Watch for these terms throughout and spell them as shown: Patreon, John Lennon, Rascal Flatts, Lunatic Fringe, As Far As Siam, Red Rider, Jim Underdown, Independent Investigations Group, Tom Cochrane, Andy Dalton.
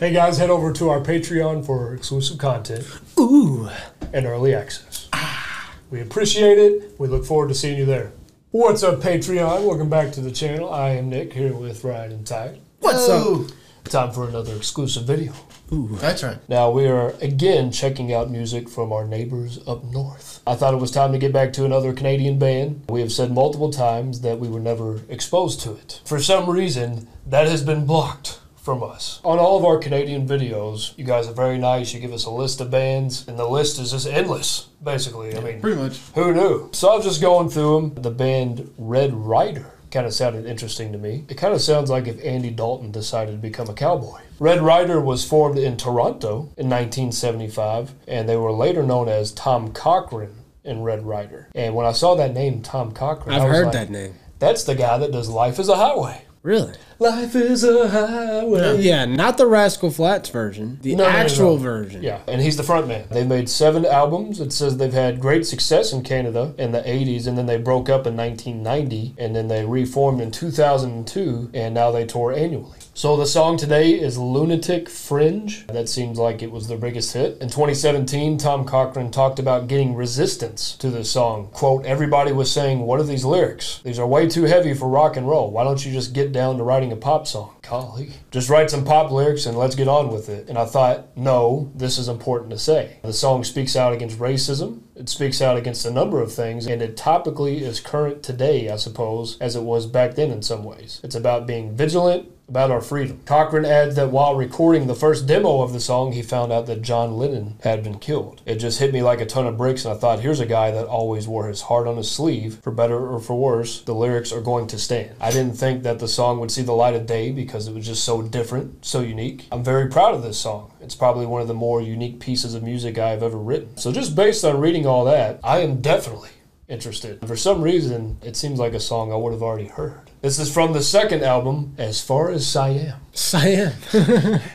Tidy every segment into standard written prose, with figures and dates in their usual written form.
Hey guys, head over to our Patreon for exclusive content. Ooh. And early access. Ah. We appreciate it. We look forward to seeing you there. What's up, Patreon? Welcome back to the channel. I am Nick, here with Ryan and Ty. What's up? Time for another exclusive video. Ooh. That's right. Now we are again checking out music from our neighbors up north. I thought it was time to get back to another Canadian band. We have said multiple times that we were never exposed to it. For some reason, that has been blocked from us. On all of our Canadian videos, you guys are very nice. You give us a list of bands, and the list is just endless, basically. Yeah, I mean, pretty much. Who knew? So I was just going through them. The band Red Rider kind of sounded interesting to me. It kind of sounds like if Andy Dalton decided to become a cowboy. Red Rider was formed in Toronto in 1975, and they were later known as Tom Cochrane in Red Rider. And when I saw that name, Tom Cochrane, I was heard like, that name. That's the guy that does Life is a Highway. Really? Life is a highway. Yeah, not the Rascal Flatts version. The actual version. Yeah, and he's the front man. They've made 7 albums. It says they've had great success in Canada in the 80s, and then they broke up in 1990, and then they reformed in 2002, and now they tour annually. So the song today is Lunatic Fringe. That seems like it was their biggest hit. In 2017, Tom Cochrane talked about getting resistance to this song. Quote, everybody was saying, what are these lyrics? These are way too heavy for rock and roll. Why don't you just get down to writing a pop song? Golly. Just write some pop lyrics and let's get on with it. And I thought, no, this is important to say. The song speaks out against racism. It speaks out against a number of things, and it topically is current today, I suppose, as it was back then in some ways. It's about being vigilant, about our freedom. Cochrane adds that while recording the first demo of the song, he found out that John Lennon had been killed. It just hit me like a ton of bricks, and I thought, here's a guy that always wore his heart on his sleeve. For better or for worse, the lyrics are going to stand. I didn't think that the song would see the light of day because it was just so different, so unique. I'm very proud of this song. It's probably one of the more unique pieces of music I've ever written. So just based on reading all that, I am definitely interested. For some reason, it seems like a song I would have already heard. This is from the second album, As Far As Siam. Siam.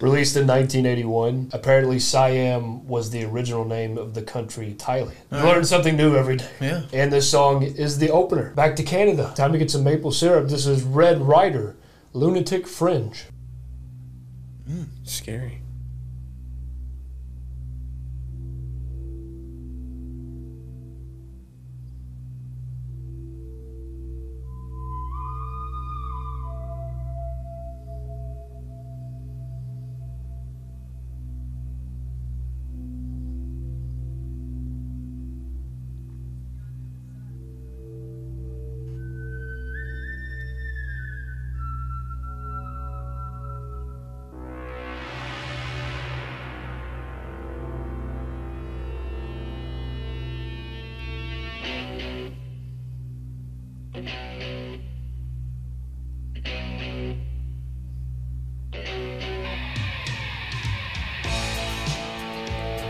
Released in 1981. Apparently, Siam was the original name of the country, Thailand. You learn something new every day. Yeah. And this song is the opener. Back to Canada. Time to get some maple syrup. This is Red Rider, Lunatic Fringe. Scary.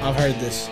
I've heard this.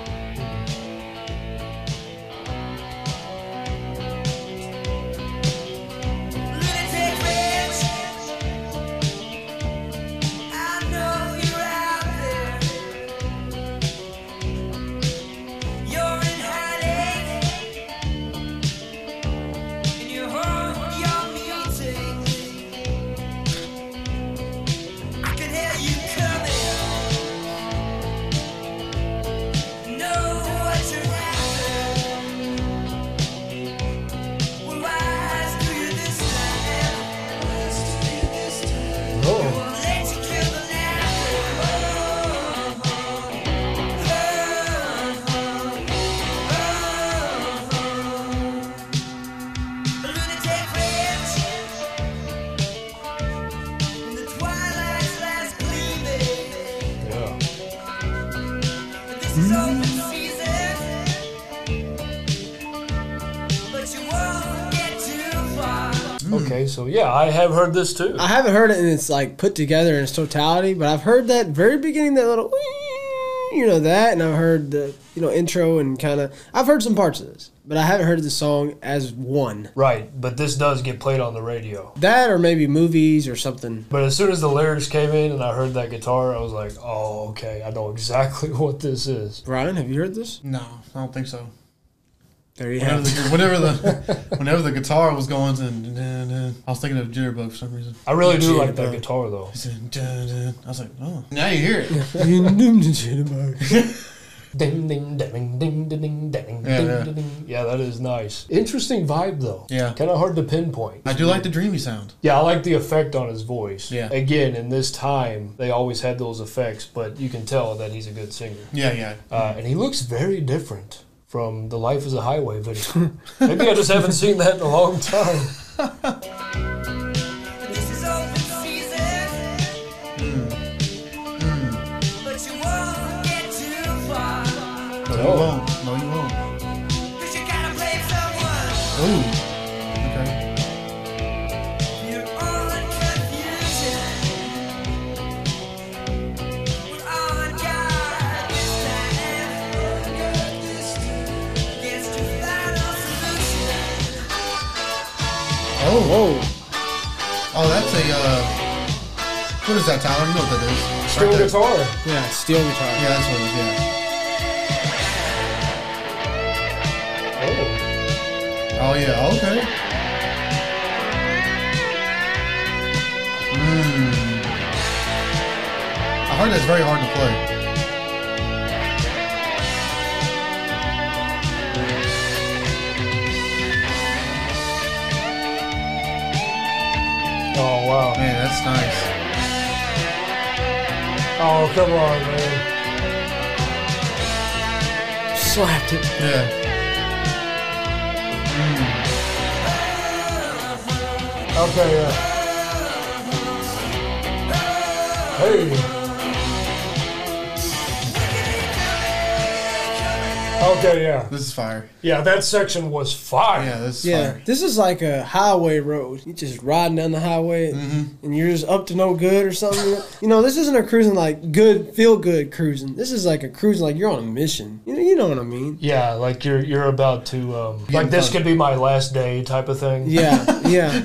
Okay, so yeah, I have heard this too. I haven't heard it and it's like put together in its totality, but I've heard that very beginning, that little, you know, that, and I've heard the, you know, intro and kind of, I've heard some parts of this, but I haven't heard the song as one. Right, but this does get played on the radio. That or maybe movies or something. But as soon as the lyrics came in and I heard that guitar, I was like, oh, okay, I know exactly what this is. Ryan, have you heard this? No, I don't think so. There you have it. Whenever the guitar was going, I was thinking of Jitterbug for some reason. I really do like that guitar though. I was like, oh, now you hear it. Jitterbug. Ding ding ding ding ding ding ding. Yeah, that is nice. Interesting vibe though. Yeah. Kind of hard to pinpoint. I do like the dreamy sound. Yeah, I like the effect on his voice. Yeah. Again, in this time, they always had those effects, but you can tell that he's a good singer. Yeah, yeah. And he looks very different from the Life is a Highway video. Maybe I just haven't seen that in a long time. No, you won't. No, you won't. Cause you gotta blame someone. Ooh. Okay. You're all in confusion. We're all in God this time. This gets to final solution. Oh, whoa. Oh, that's a, what is that, Tyler? You know what that is. Steel guitar. Yeah, steel guitar. Yeah, that's what it is, yeah. Oh yeah, okay. Mm. I heard that's very hard to play. Oh wow. Man, that's nice. Oh, come on, man. Slapped it. Yeah. Okay, yeah. Hey! Okay, yeah. This is fire. Yeah, that section was fire. Yeah, this is fire. This is like a highway road. You're just riding down the highway and you're just up to no good or something. You know, this isn't a cruising like good, feel good cruising. This is like a cruising like you're on a mission. You know what I mean? Yeah, like you're about to like this could be my last day type of thing. Yeah, yeah.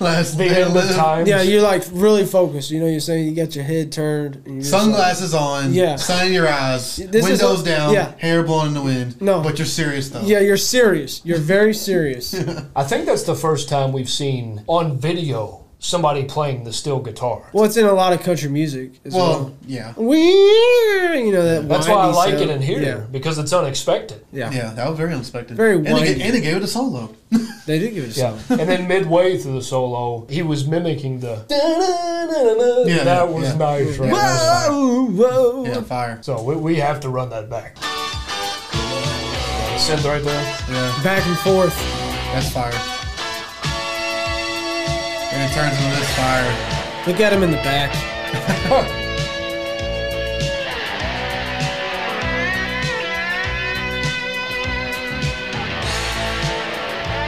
Last day of the time. Yeah, you're like really focused. You know, you're saying you got your head turned. And sunglasses like, on. Yeah. Sun in your eyes. Windows down. Yeah. Hair blowing in the wind. No, but you're serious though. Yeah, you're serious. You're very serious. I think that's the first time we've seen on video somebody playing the steel guitar. Well, it's in a lot of country music as well. Yeah. You know, that's why I like it in here, because it's unexpected. Yeah. Yeah, that was very unexpected. Very windy. And they gave it a solo. They did give it a solo. Yeah. And then midway through the solo, he was mimicking the... Yeah, that was nice. Right? Yeah, whoa, whoa. Yeah, fire. So we have to run that back. Synth right there. Yeah. Back and forth. That's fire. And it turns into this fire. Look at him in the back.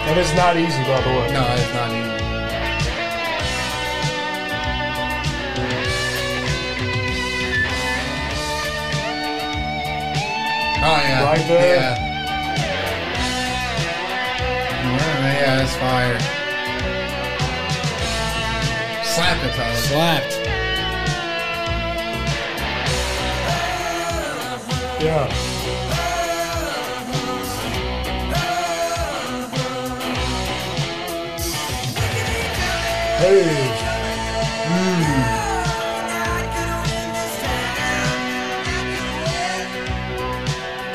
That is not easy, by the way. No, it's not easy. Oh, yeah. Right there. Yeah. Yeah, that's fire. Slapped it, Tyler. Slapped. Yeah. Hey.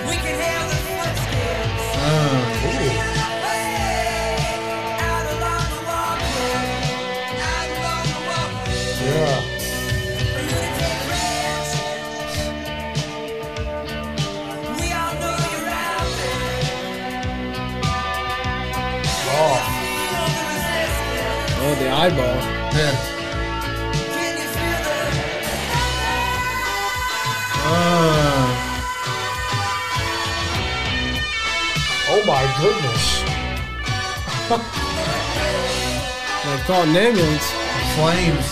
We can hear the footsteps. The eyeball. Oh my goodness. They're calling an ambulance. Flames.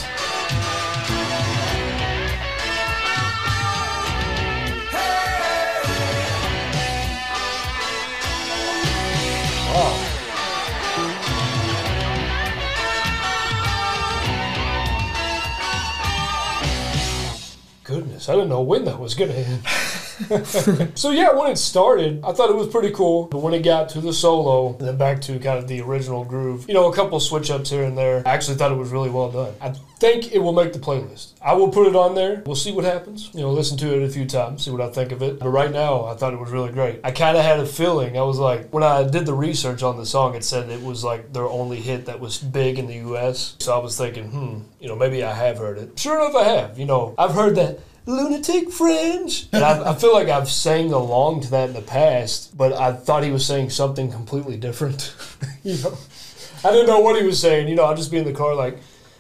I didn't know when that was going to end. So yeah, when it started, I thought it was pretty cool. But when it got to the solo, and then back to kind of the original groove, you know, a couple switch-ups here and there, I actually thought it was really well done. I think it will make the playlist. I will put it on there. We'll see what happens. You know, listen to it a few times, see what I think of it. But right now, I thought it was really great. I kind of had a feeling. I was like, when I did the research on the song, it said it was like their only hit that was big in the U.S. So I was thinking, you know, maybe I have heard it. Sure enough, I have. You know, I've heard that Lunatic Fringe. And I feel like I've sang along to that in the past, but I thought he was saying something completely different. You know, I didn't know what he was saying. You know, I'd just be in the car like,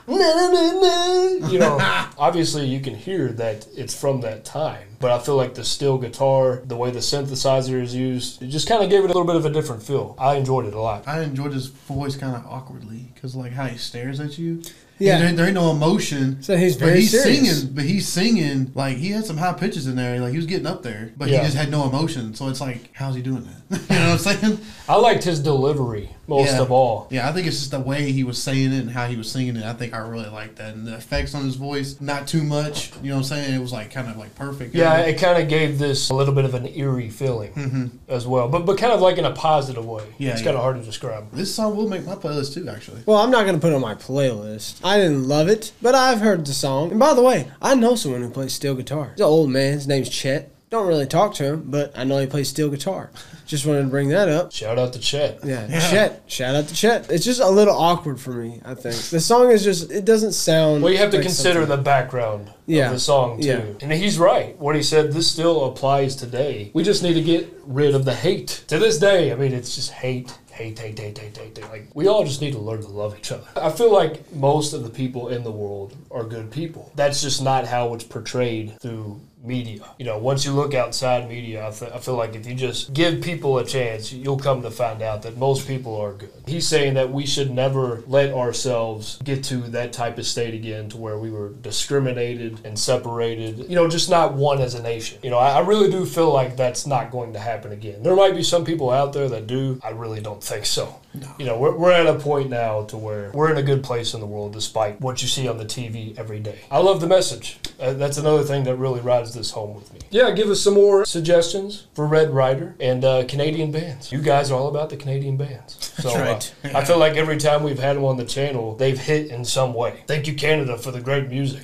nah, nah, nah, nah. You know, obviously you can hear that it's from that time, but I feel like the steel guitar, the way the synthesizer is used, it just kind of gave it a little bit of a different feel. I enjoyed it a lot. I enjoyed his voice kind of awkwardly because like how he stares at you. Yeah, there ain't no emotion. So he's very serious. But he's singing like he had some high pitches in there. Like he was getting up there, but he just had no emotion. So it's like, how's he doing that? You know what I'm saying? I liked his delivery most of all. Yeah, I think it's just the way he was saying it and how he was singing it. I think I really liked that, and the effects on his voice, not too much. You know what I'm saying? It was like kind of like perfect. Yeah, it kind of gave this a little bit of an eerie feeling as well, but kind of like in a positive way. Yeah, it's kind of hard to describe. This song will make my playlist too, actually. Well, I'm not gonna put it on my playlist. I didn't love it, but I've heard the song. And by the way, I know someone who plays steel guitar. He's an old man. His name's Chet. Don't really talk to him, but I know he plays steel guitar. Just wanted to bring that up. Shout out to Chet. Yeah, Chet. Shout out to Chet. It's just a little awkward for me, I think. The song is just, it doesn't sound... Well, you have to consider the background of the song, too. Yeah. And he's right. What he said, this still applies today. We just need to get rid of the hate. To this day, I mean, it's just hate. Hate, hate, hate, hate, hate, hate. Like, we all just need to learn to love each other. I feel like most of the people in the world are good people. That's just not how it's portrayed through media. You know, once you look outside media, I feel like if you just give people a chance, you'll come to find out that most people are good. He's saying that we should never let ourselves get to that type of state again to where we were discriminated and separated, you know, just not one as a nation. You know, I really do feel like that's not going to happen again. There might be some people out there that do. I really don't think so. No. You know, we're at a point now to where we're in a good place in the world despite what you see on the TV every day. I love the message. That's another thing that really rides this home with me. Yeah, give us some more suggestions for Red Rider and Canadian bands. You guys are all about the Canadian bands. So, that's right. I feel like every time we've had them on the channel, they've hit in some way. Thank you, Canada, for the great music.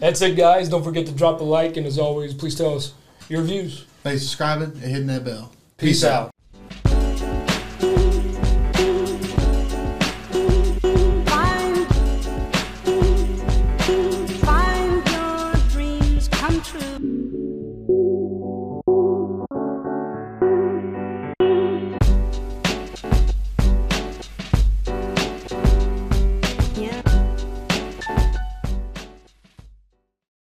That's it, guys. Don't forget to drop a like, and as always, please tell us your views. Thanks for subscribing and hitting that bell. Peace out.